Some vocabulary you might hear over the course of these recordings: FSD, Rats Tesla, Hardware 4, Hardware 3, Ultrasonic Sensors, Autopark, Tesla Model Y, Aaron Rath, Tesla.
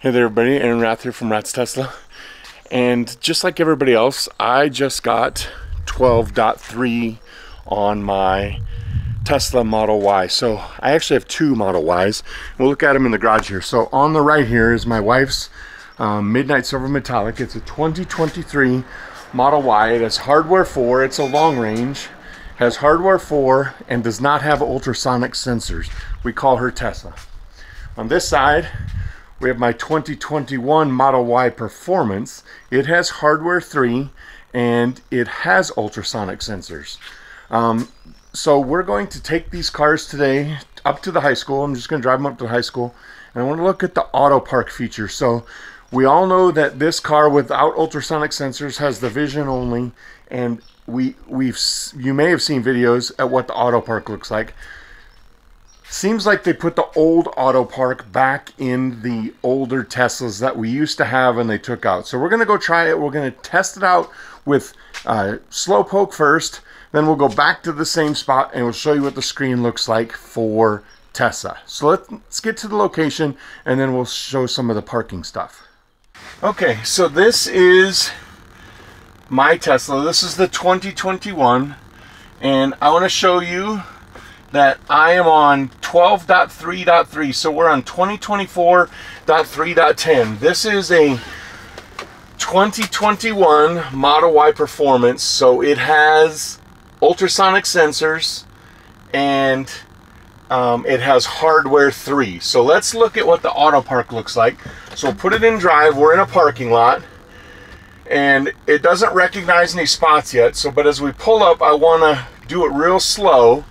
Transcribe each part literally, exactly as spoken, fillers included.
Hey there everybody, Aaron Rath here from Rats Tesla. And just like everybody else, I just got twelve point three on my Tesla Model Y. So I actually have two Model Ys. We'll look at them in the garage here. So on the right here is my wife's um, Midnight Silver Metallic. It's a twenty twenty-three Model Y. It has Hardware four, it's a long range, has Hardware four, and does not have ultrasonic sensors. We call her Tesla. On this side, we have my twenty twenty-one Model Y Performance. It has Hardware three and it has ultrasonic sensors. Um, so we're going to take these cars today up to the high school. I'm just going to drive them up to the high school. And I want to look at the Autopark feature. So we all know that this car without ultrasonic sensors has the vision only. And we, we've you may have seen videos at what the Autopark looks like. Seems like they put the old Autopark back in the older Teslas that we used to have and they took out. So we're going to go try it. We're going to test it out with uh, slow poke first. Then we'll go back to the same spot and we'll show you what the screen looks like for Tesla. So let's, let's get to the location and then we'll show some of the parking stuff. Okay, so this is my Tesla. This is the twenty twenty-one and I want to show you that I am on twelve point three point three, so we're on twenty twenty-four point three point ten. This is a twenty twenty-one Model Y Performance, so it has ultrasonic sensors and um, it has Hardware three. So let's look at what the Autopark looks like. So we'll put it in drive. We're in a parking lot and it doesn't recognize any spots yet. So, but as we pull up, I want to do it real slow.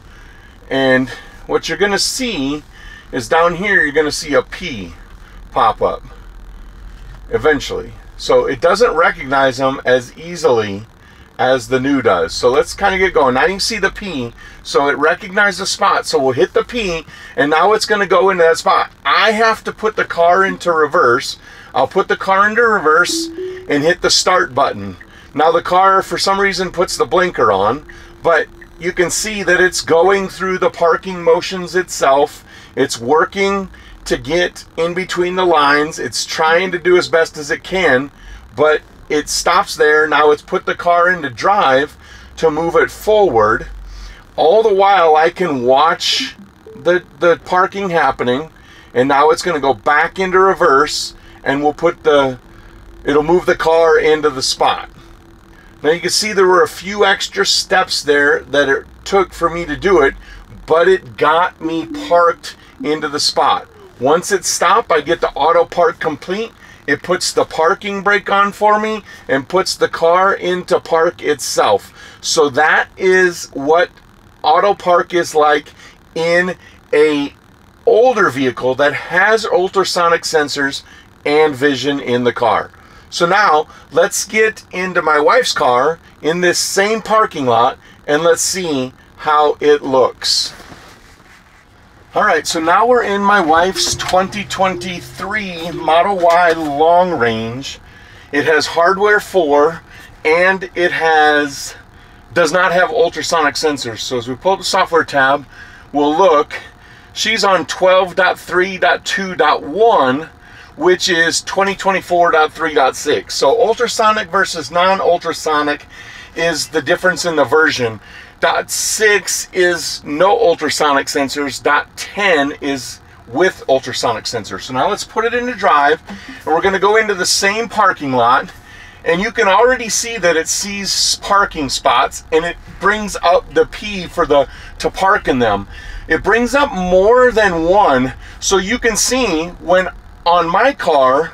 And what you're going to see is down here, you're going to see a P pop up eventually. So it doesn't recognize them as easily as the new does. So let's kind of get going. Now you can see the P, so it recognized the spot. So we'll hit the P, and now it's going to go into that spot. I have to put the car into reverse. I'll put the car into reverse and hit the start button. Now the car, for some reason, puts the blinker on, but you can see that it's going through the parking motions itself. It's working to get in between the lines. It's trying to do as best as it can, but it stops there. Now it's put the car into drive to move it forward. All the while I can watch the, the parking happening, and now it's going to go back into reverse and we'll put the, it'll move the car into the spot. Now you can see there were a few extra steps there that it took for me to do it, but it got me parked into the spot. Once it stopped, I get the Autopark complete. It puts the parking brake on for me and puts the car into park itself. So that is what Autopark is like in an older vehicle that has ultrasonic sensors and vision in the car. So now, let's get into my wife's car in this same parking lot and let's see how it looks. Alright, so now we're in my wife's twenty twenty-three Model Y Long Range. It has Hardware four and it has does not have ultrasonic sensors. So as we pull up the software tab, we'll look. She's on twelve point three point two point one. Which is twenty twenty-four point three point six. So ultrasonic versus non-ultrasonic is the difference in the version. point six is no ultrasonic sensors. point ten is with ultrasonic sensors. So now let's put it into drive, and we're going to go into the same parking lot, and you can already see that it sees parking spots, and it brings up the P for the to park in them. It brings up more than one, so you can see when on my car,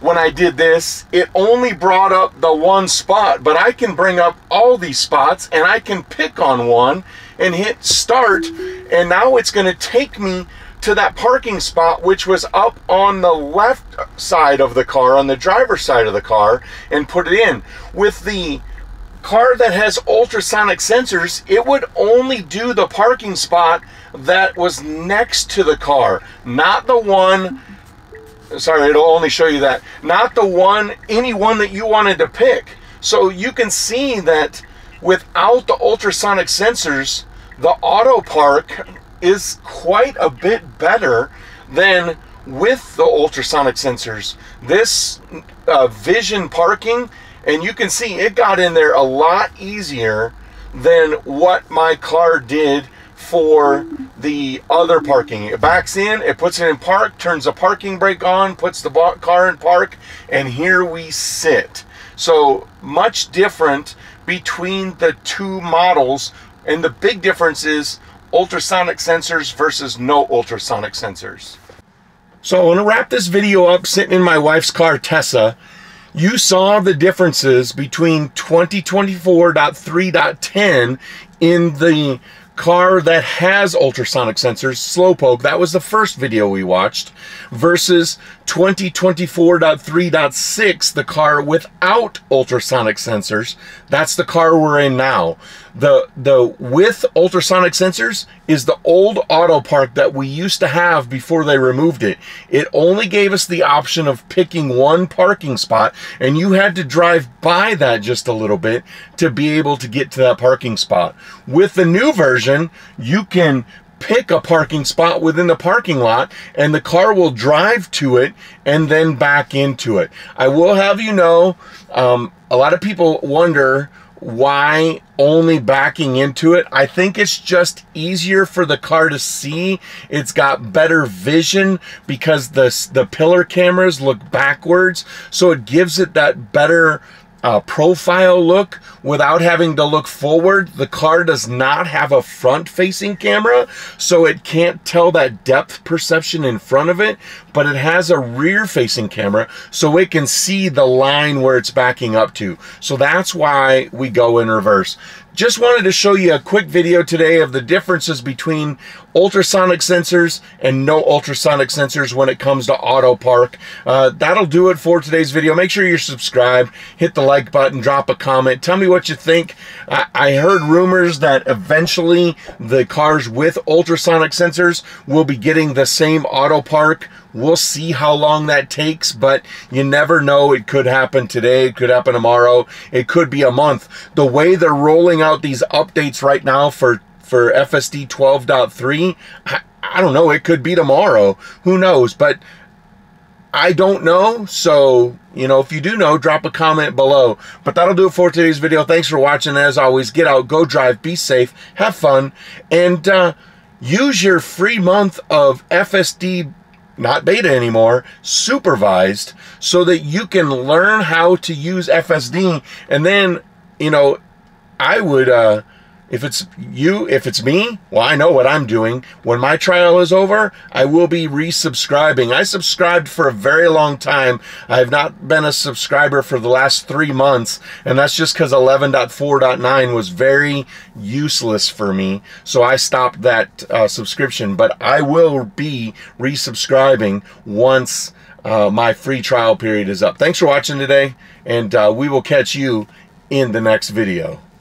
when I did this, it only brought up the one spot, but I can bring up all these spots and I can pick on one and hit start, and now it's going to take me to that parking spot, which was up on the left side of the car, on the driver's side of the car, and put it in. With the car that has ultrasonic sensors, it would only do the parking spot that was next to the car, not the one Sorry, it'll only show you that. Not the one, any one that you wanted to pick. So you can see that without the ultrasonic sensors, the Autopark is quite a bit better than with the ultrasonic sensors, this uh, vision parking, and you can see it got in there a lot easier than what my car did for the other parking. It backs in, it puts it in park, turns the parking brake on, puts the car in park, and here we sit. So much different between the two models, and the big difference is ultrasonic sensors versus no ultrasonic sensors. So I want to wrap this video up sitting in my wife's car, Tesla. You saw the differences between twenty twenty-four point three point ten in the car that has ultrasonic sensors, Slowpoke, that was the first video we watched, versus twenty twenty-four point three point six, the car without ultrasonic sensors. That's the car we're in now. The, the with ultrasonic sensors is the old Autopark that we used to have before they removed it. It only gave us the option of picking one parking spot, and you had to drive by that just a little bit to be able to get to that parking spot. With the new version, you can pick a parking spot within the parking lot, and the car will drive to it and then back into it. I will have you know, um, a lot of people wonder why only backing into it. I think it's just easier for the car to see. It's got better vision because the, the pillar cameras look backwards, so it gives it that better Uh, profile look without having to look forward. The car does not have a front-facing camera, so it can't tell that depth perception in front of it, but it has a rear-facing camera, so it can see the line where it's backing up to. So that's why we go in reverse. Just wanted to show you a quick video today of the differences between ultrasonic sensors and no ultrasonic sensors when it comes to Autopark. Uh, that'll do it for today's video. Make sure you're subscribed, hit the like button, drop a comment, tell me what you think. I, I heard rumors that eventually the cars with ultrasonic sensors will be getting the same Autopark. We'll see how long that takes, but you never know. It could happen today, it could happen tomorrow, it could be a month. The way they're rolling out these updates right now for, for F S D twelve point three, I, I don't know, it could be tomorrow. Who knows, but I don't know, so, you know, if you do know, drop a comment below. But that'll do it for today's video. Thanks for watching. As always, get out, go drive, be safe, have fun, and uh, use your free month of F S D, not beta anymore, supervised, so that you can learn how to use F S D. And then, you know, I would, uh, if it's you, if it's me, well, I know what I'm doing. When my trial is over, I will be resubscribing. I subscribed for a very long time. I have not been a subscriber for the last three months, and that's just because eleven point four point nine was very useless for me, so I stopped that uh, subscription. But I will be resubscribing once uh, my free trial period is up. Thanks for watching today, and uh, we will catch you in the next video.